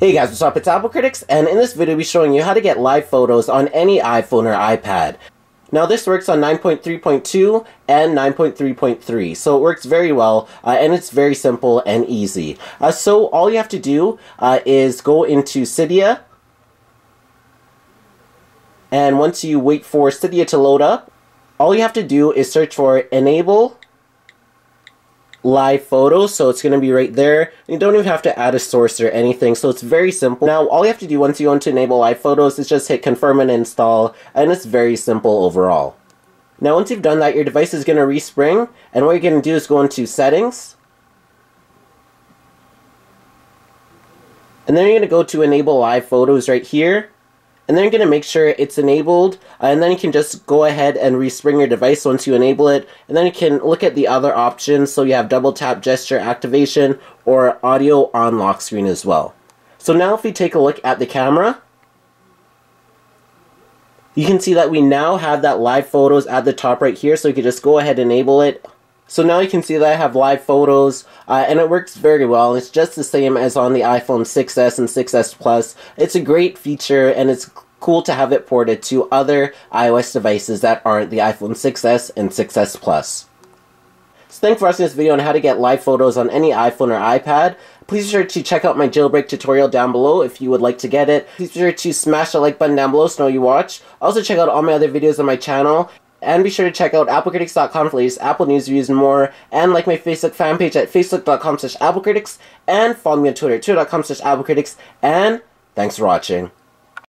Hey guys, what's up? It's Apple Critics, and in this video I'll be showing you how to get live photos on any iPhone or iPad. Now this works on 9.3.2 and 9.3.3, so it works very well, and it's very simple and easy. So all you have to do is go into Cydia, and once you wait for Cydia to load up, all you have to do is search for Enable Live Photos, so it's going to be right there. You don't even have to add a source or anything, so it's very simple. Now, all you have to do once you go into Enable Live Photos is just hit Confirm and Install, and it's very simple overall. Now, once you've done that, your device is going to respring, and what you're going to do is go into Settings, and then you're going to go to Enable Live Photos right here, and then you're going to make sure it's enabled, and then you can just go ahead and respring your device once you enable it, and then you can look at the other options, so you have double tap gesture activation or audio on lock screen as well. So now if we take a look at the camera, you can see that we now have that live photos at the top right here, so you can just go ahead and enable it. So now you can see that I have live photos, and it works very well. It's just the same as on the iPhone 6s and 6s Plus. It's a great feature, and it's cool to have it ported to other iOS devices that aren't the iPhone 6s and 6s Plus. So thanks for watching this video on how to get live photos on any iPhone or iPad. Please be sure to check out my jailbreak tutorial down below if you would like to get it. Please be sure to smash the like button down below so you know you watch. Also check out all my other videos on my channel. And be sure to check out AppleCritics.com for latest Apple news, reviews, and more. And like my Facebook fan page at Facebook.com/AppleCritics. And follow me on Twitter at Twitter.com/AppleCritics. And thanks for watching.